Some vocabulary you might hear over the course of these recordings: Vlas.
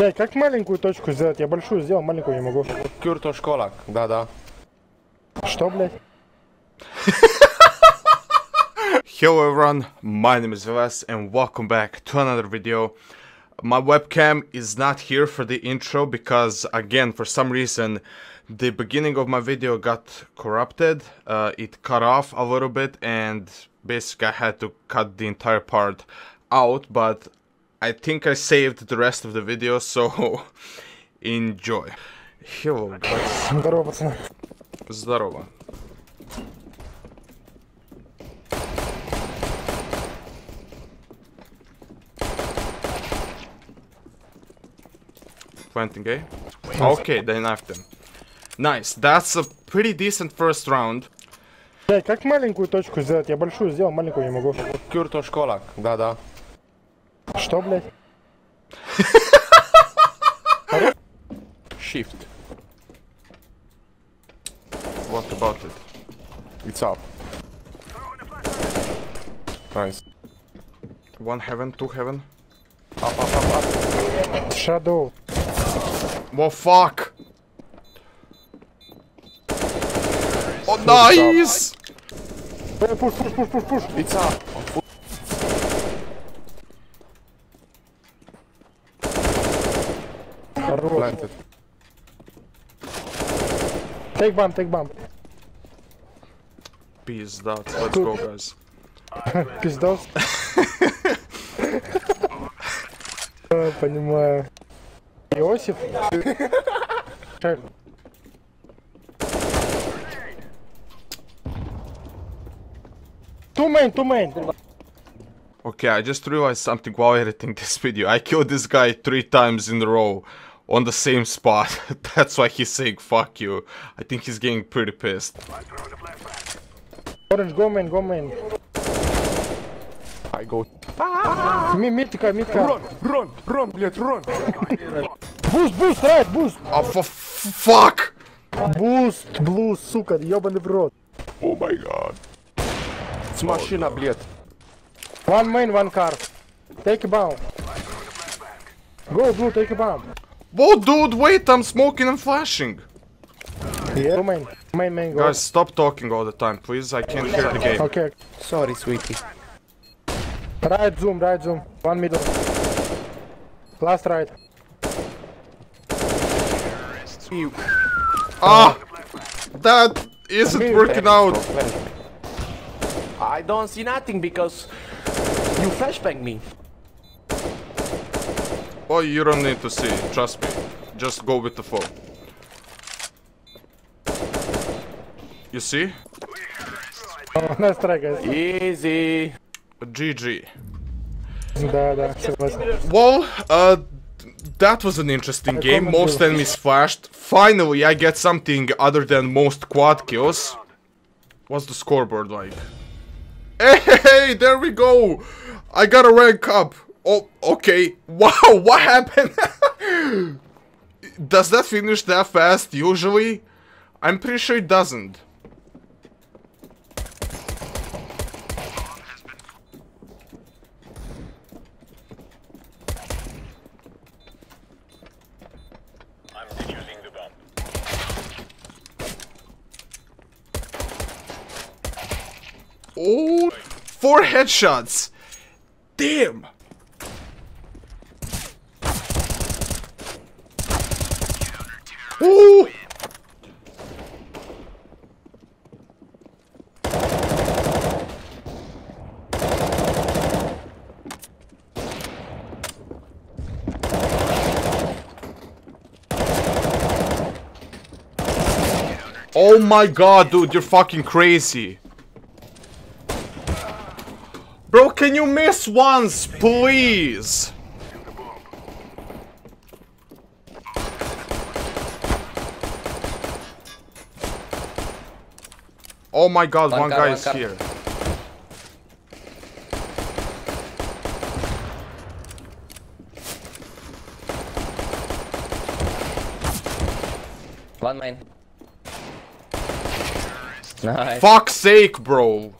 Да, как маленькую точку сделать? Я большую сделал, маленькую не могу. Кюрту школа, да-да. Что, блядь? Hello everyone, my name is Vlas and welcome back to another video. My webcam is not here for the intro because, again, for some reason, the beginning of my video got corrupted. It cut off a little bit and basically I had to cut the entire part out, but I think I saved the rest of the video, so enjoy. Hello guys. Здорово, пацаны. Здорово. Planting A. Okay, they knifed him. Nice, that's a pretty decent first round. Блядь, как маленькую точку сделать? Я большую сделал, маленькую не могу. Кюрто школа, да-да. Что, блядь? Shift. What about it? It's up. Nice. One heaven, two heaven. Up, up, up, up. Shadow. Well, fuck. Oh, nice. Push, push, push, push, push. It's up. Planted. Take bomb, take bomb. Пиздец, let's go, guys. Пиздец. Понимаю. Иосиф. Two main, two main. Okay, I just realized something while editing this video. I killed this guy 3 times in a row. On the same spot. That's why he's saying fuck you. I think he's getting pretty pissed. Orange, go man, go man. I go. Mitka, Mitka. Run, run, run, blять, run. Boost, boost, right, boost. Oh, fuck. Boost, blue, сука, ёбаный в рот. Oh my god. It's машина, блять. One main, one car. Take a bomb. Go, blue, take a bomb. Whoa, dude, wait, I'm smoking and flashing. Yeah, main, go. Guys, stop talking all the time, please. I can't hear the game. Okay, sorry, sweetie. Right zoom, one middle. Last right. Ah, that isn't working out. I don't see nothing because you flashbang me. Oh, you don't need to see, trust me. Just go with the flow. You see? Oh, nice try, guys. Easy. GG. Well, that was an interesting game. Most enemies flashed. Finally, I get something other than most quad kills. What's the scoreboard like? Hey, there we go. I got a rank up. Oh, okay. Wow, what happened? Does that finish that fast usually? I'm pretty sure it doesn't. I'm defusing the bomb. Oh, 4 headshots. Damn. Ooh. Oh my god, dude, you're fucking crazy. Bro, can you miss once, please? Oh my god, one guy is here. One main. Nice. Fuck's sake, bro.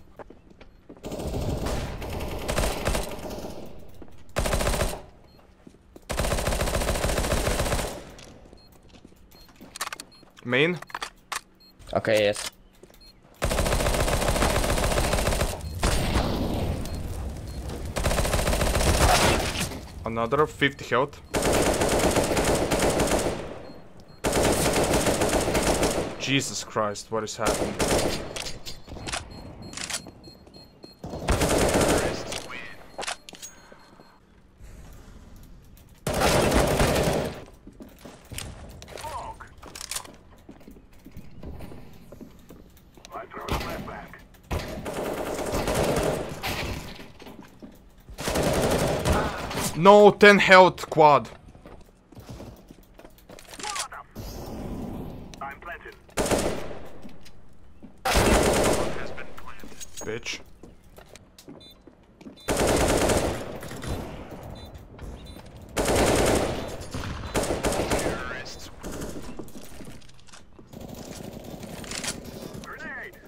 Main. Okay, yes. Another 50 health. Jesus Christ, what is happening? No, 10 health quad. I'm planted. Has been planted. Bitch. Terrorists. Grenade.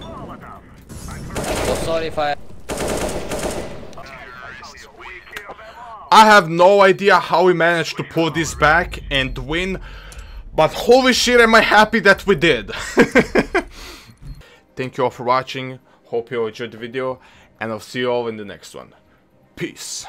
Molotov. I'm sorry if I have no idea how we managed to pull this back and win, but holy shit am I happy that we did. Thank you all for watching, hope you all enjoyed the video, and I'll see you all in the next one. Peace.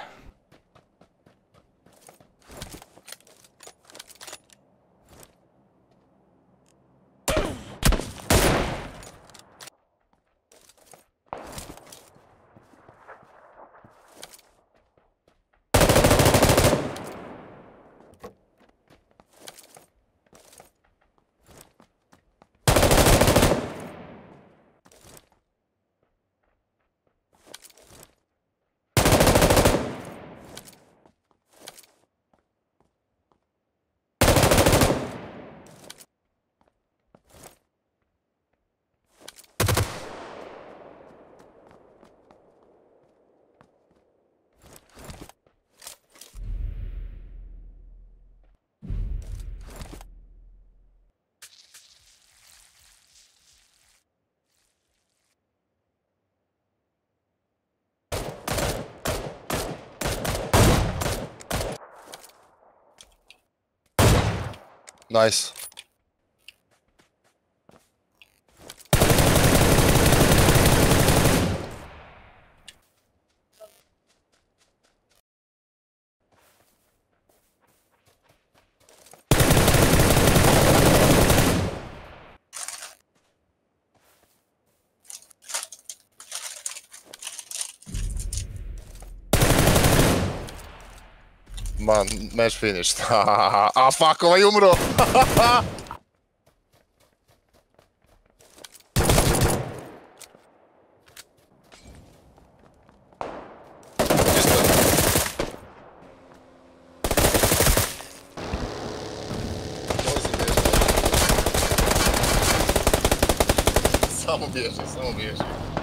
Nice. Man, match finished. Ah, fuck, ovaj umro! Samo bježi, samo bježi.